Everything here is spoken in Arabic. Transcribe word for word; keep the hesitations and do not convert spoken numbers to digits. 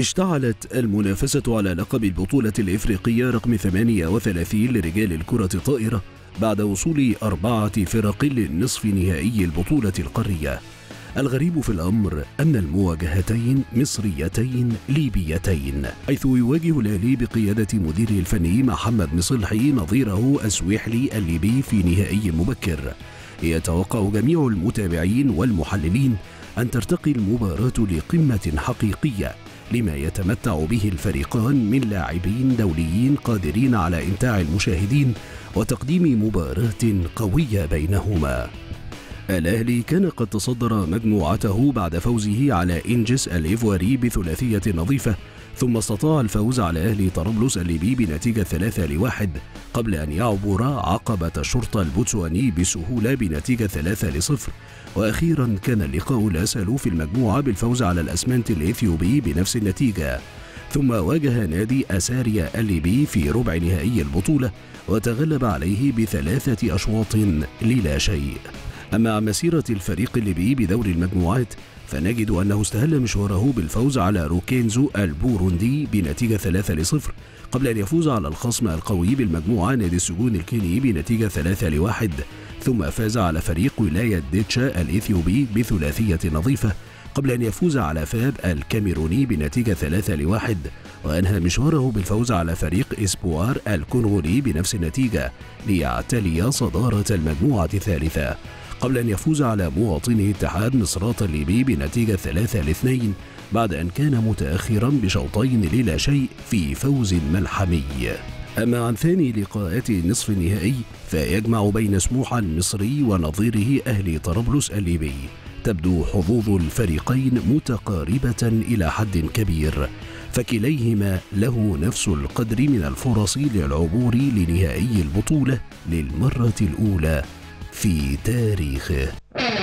اشتعلت المنافسة على لقب البطولة الإفريقية رقم ثمانية وثلاثين لرجال الكرة الطائرة بعد وصول أربعة فرق للنصف نهائي البطولة القارية. الغريب في الأمر أن المواجهتين مصريتين ليبيتين، حيث يواجه الأهلي بقيادة مديره الفني محمد مصلحي نظيره السويحلي الليبي في نهائي مبكر. يتوقع جميع المتابعين والمحللين أن ترتقي المباراة لقمة حقيقية لما يتمتع به الفريقان من لاعبين دوليين قادرين على إمتاع المشاهدين وتقديم مباراة قوية بينهما. الأهلي كان قد تصدر مجموعته بعد فوزه على إنجس الإيفواري بثلاثية نظيفة، ثم استطاع الفوز على أهلي طرابلس الليبي بنتيجة ثلاثة لواحد، قبل أن يعبر عقبة الشرطة البوتسواني بسهولة بنتيجة ثلاثة لصفر، وأخيرا كان اللقاء الأسهل في المجموعة بالفوز على الأسمنت الإثيوبي بنفس النتيجة. ثم واجه نادي أساريا الليبي في ربع نهائي البطولة وتغلب عليه بثلاثة أشواط للا شيء. أما عن مسيرة الفريق الليبي بدور المجموعات فنجد أنه استهل مشواره بالفوز على روكينزو البوروندي بنتيجة ثلاثة لصفر، قبل أن يفوز على الخصم القوي بالمجموعة نادي السجون الكيني بنتيجة ثلاثة لواحد، ثم فاز على فريق ولايه ديتشا الإثيوبي بثلاثية نظيفة، قبل أن يفوز على فاب الكاميروني بنتيجة ثلاثة لواحد، وأنهى مشواره بالفوز على فريق اسبوار الكونغولي بنفس النتيجة ليعتلي صدارة المجموعة الثالثة، قبل أن يفوز على مواطنه اتحاد مصراته الليبي بنتيجة ثلاثة لاثنين بعد أن كان متأخرا بشوطين للا شيء في فوز ملحمي. أما عن ثاني لقاءات نصف النهائي فيجمع بين سموحة المصري ونظيره أهلي طرابلس الليبي. تبدو حظوظ الفريقين متقاربة إلى حد كبير، فكليهما له نفس القدر من الفرص للعبور لنهائي البطولة للمرة الأولى في تاريخه.